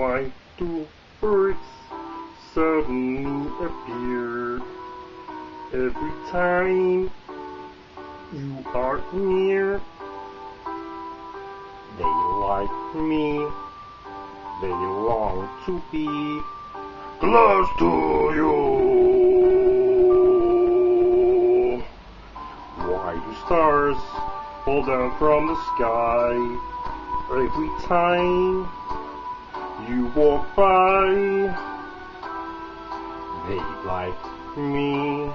why two birds suddenly appear every time you are near. They like me, they long to be close to you. Why do stars fall down from the sky every time you walk by? They like me,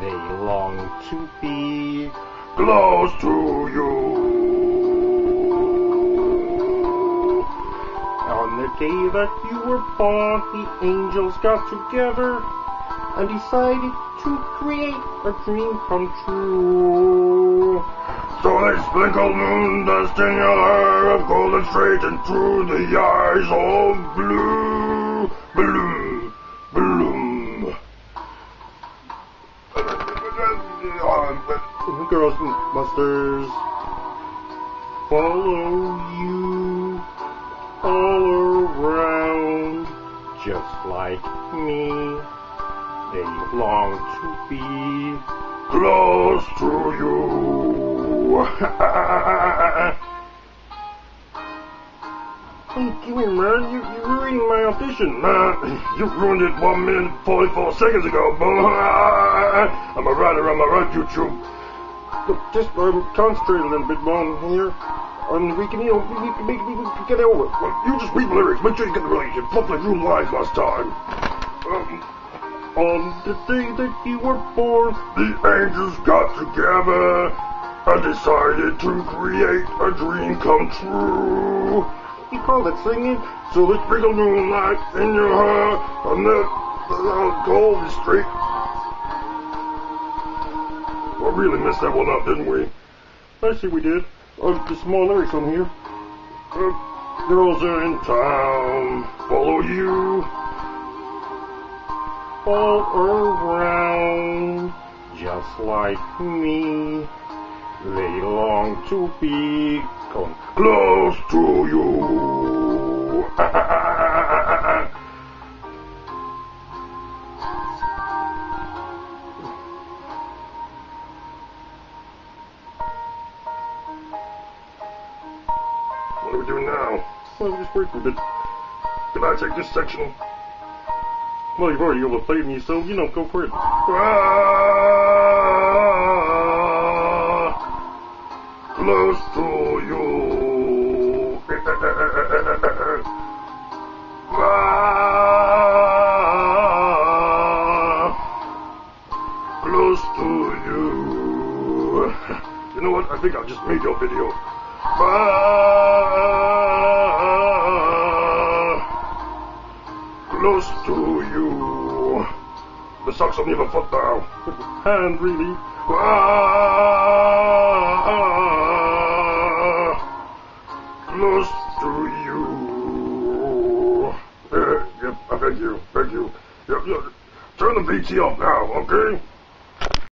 they long to be close to you. On the day that you were born, the angels got together and decided to create a dream come true. So they sprinkled moon dust in your hair of gold and straight and through the eyes of blue. Bloom, bloom. The girls and monsters follow you all around, just like me. They long to be close to you. Hey, give me, man. You're ruining my audition. You ruined it 1 minute 44 seconds ago. I'm a writer, YouTube. Look, just concentrate a little bit more here. And we can get over it. Well, you just read the lyrics. Make sure you get the lyrics. You flubbed like you lied last time. On the day that you were born, the angels got together and decided to create a dream come true. You call that singing? So let's bring a new light in your heart and that gold is straight. Well, really messed that one up, didn't we? I see we did. The small lyrics on here. Girls are in town, follow you all around, just like me. They long to be close to you. What are we doing now? Well, just wait for a bit. Can I take this section? Well, you've already overplayed me, so, you know, go for it. Ah, close to you. Ah, close to you. You know what? I think I'll just make your video. Close to you. The socks on your foot now. Hand really. Close to you. I beg you. Turn the BT off now, okay?